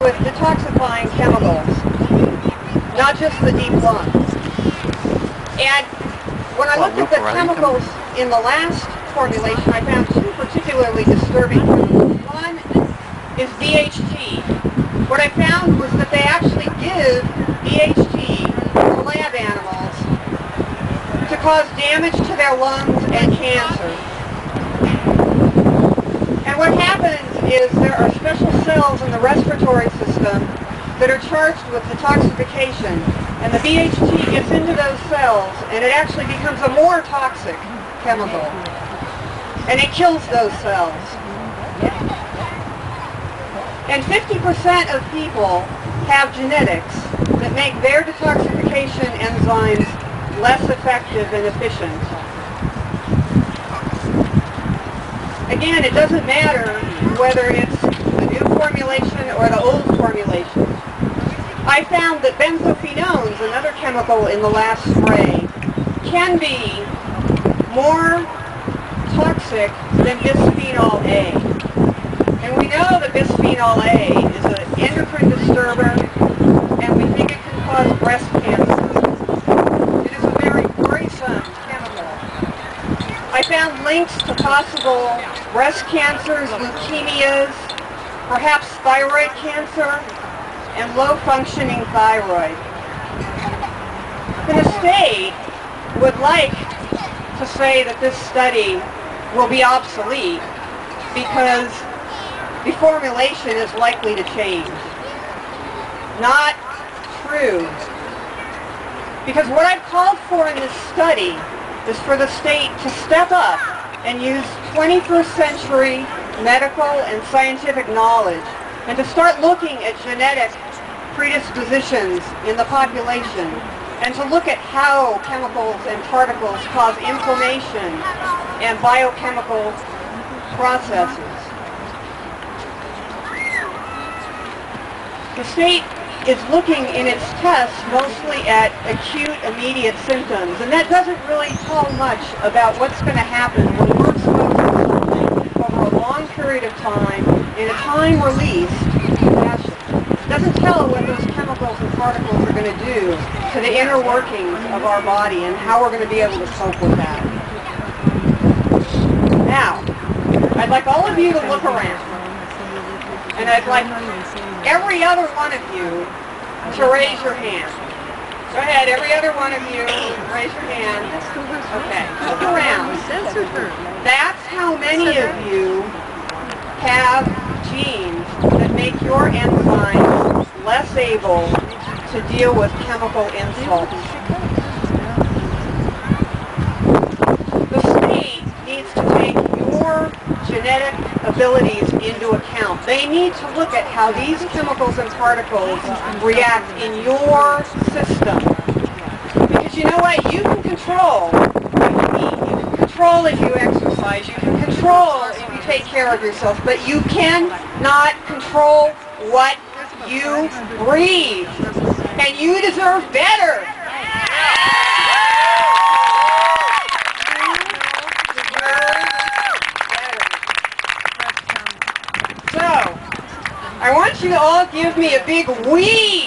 with detoxifying chemicals, not just the deep lung. And when I looked at the chemicals in the last formulation, I found two particularly disturbing. One is BHT. What I found was that they actually give BHT to lab animals to cause damage to their lungs and cancer. And what happens is there are special cells in the respiratory system that are charged with detoxification, and the BHT gets into those cells and it actually becomes a more toxic chemical, and it kills those cells. And 50% of people have genetics that make their detoxification enzymes less effective and efficient. Again, it doesn't matter whether it's the new formulation or the old formulation. I found that benzophenones, another chemical in the last spray, can be more toxic than bisphenol A. And we know that bisphenol A is an endocrine disturber, and we think it can cause breast cancer. It is a very worrisome chemical. I found links to possible breast cancers, leukemias, perhaps thyroid cancer, and low-functioning thyroid. The state would like to say that this study will be obsolete because the formulation is likely to change. Not true. Because what I've called for in this study is for the state to step up and use 21st century medical and scientific knowledge, and to start looking at genetic predispositions in the population, and to look at how chemicals and particles cause inflammation and biochemical processes. The state is looking in its tests mostly at acute, immediate symptoms, and that doesn't really tell much about what's going to happen when we're exposed to something over a long period of time in a time-released fashion. It doesn't tell what those chemicals and particles are going to do to the inner workings of our body and how we're going to be able to cope with that. Now, I'd like all of you to look around, and I'd like every other one of you to raise your hand. Go ahead, every other one of you, raise your hand. Okay, look around. That's how many of you have genes that make your enzymes less able to deal with chemical insults. The state needs to take your genetic abilities into account. They need to look at how these chemicals and particles react in your system. Because you know what? You can control what you eat. You can control if you exercise. You can control if you take care of yourself. But you cannot control what you breathe. And you deserve better. So, I want you to all give me a big wee.